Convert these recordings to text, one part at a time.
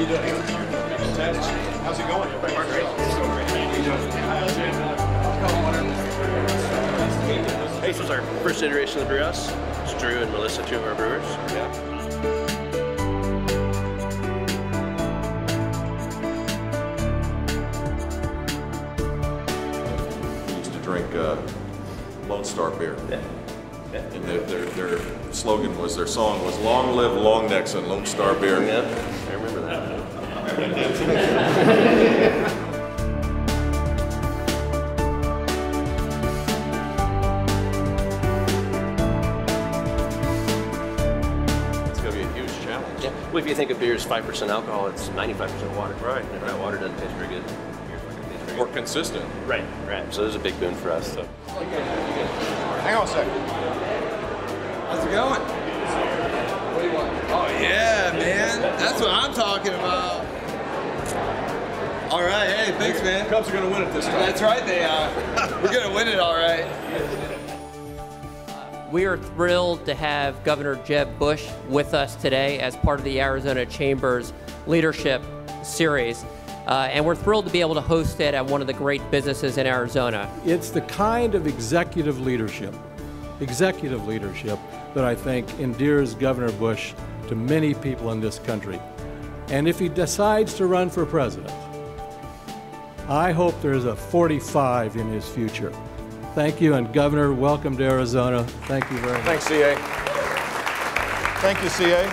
you doing? How's it going? We're great. Hey, this is our first iteration of the brew house. It's Drew and Melissa, two of our brewers. Yeah. Drink Lone Star beer. Yeah. Yeah. And their slogan was, their song was, "Long live long necks and Lone Star beer." Yeah. I remember that. It's going to be a huge challenge. Yeah. Well, if you think of beer as 5% alcohol, it's 95% water. Right. And that water doesn't taste very good. Or consistent. Right, right. So this is a big boon for us. So. Hang on a second. How's it going? What do you want? Oh yeah, man. That's what I'm talking about. All right, hey, thanks, man. Cubs are gonna win it this time. That's right, they are. We're gonna win it, all right. We are thrilled to have Governor Jeb Bush with us today as part of the Arizona Chamber's leadership series. And we're thrilled to be able to host it at one of the great businesses in Arizona. It's the kind of executive leadership that I think endears Governor Bush to many people in this country. And if he decides to run for president, I hope there's a 45 in his future. Thank you, and Governor, welcome to Arizona. Thank you very much. Thanks, CA. Thank you, CA.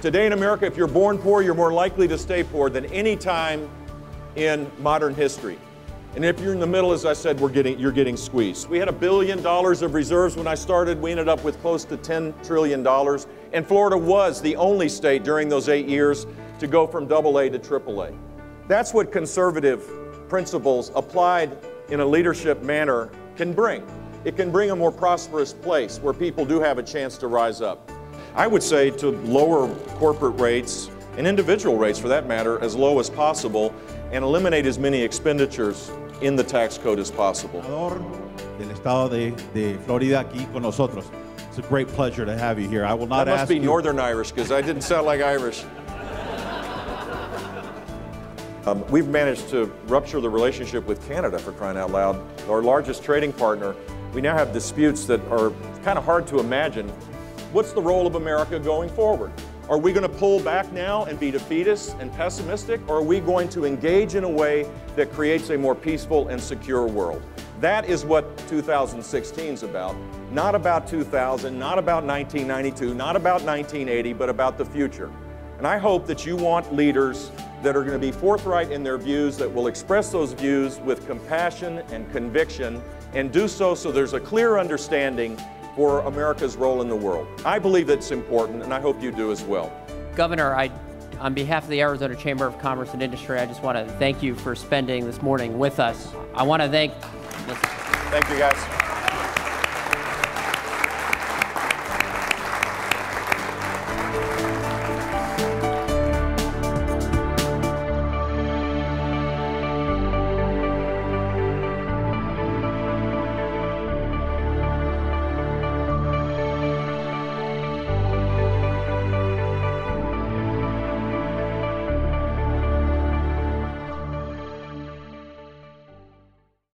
Today in America, if you're born poor, you're more likely to stay poor than any time in modern history. And if you're in the middle, as I said, you're getting squeezed. We had $1 billion of reserves when I started. We ended up with close to $10 trillion. And Florida was the only state during those 8 years to go from AA to AAA. That's what conservative principles applied in a leadership manner can bring. It can bring a more prosperous place where people do have a chance to rise up. I would say to lower corporate rates and individual rates, for that matter, as low as possible and eliminate as many expenditures in the tax code as possible. Del estado de Florida aquí con nosotros. It's a great pleasure to have you here. I will not ask you. That must be Northern Irish, because I didn't sound like Irish. We've managed to rupture the relationship with Canada, for crying out loud. Our largest trading partner, we now have disputes that are kind of hard to imagine. What's the role of America going forward? Are we going to pull back now and be defeatist and pessimistic, or are we going to engage in a way that creates a more peaceful and secure world? That is what 2016 is about. Not about 2000, not about 1992, not about 1980, but about the future. And I hope that you want leaders that are going to be forthright in their views, that will express those views with compassion and conviction, and do so there's a clear understanding for America's role in the world. I believe it's important, and I hope you do as well. Governor, on behalf of the Arizona Chamber of Commerce and Industry, I just want to thank you for spending this morning with us. I want to thank you guys.